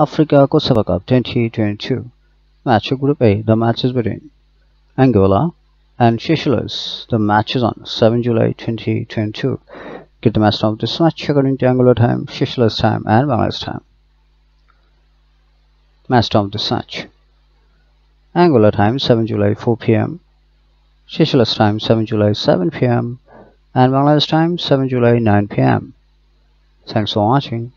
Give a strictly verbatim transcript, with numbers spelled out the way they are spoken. Africa COSAFA Cup twenty twenty-two. Match of Group A. The match is between Angola and Seychelles. The match is on seventh July twenty twenty-two. Get the match of this match according to Angola time, Seychelles time, and Bangladesh time. Match of this match. Angola time seventh July four p m Seychelles time seventh July seven p m and Bangladesh time seventh July nine p m Thanks for watching.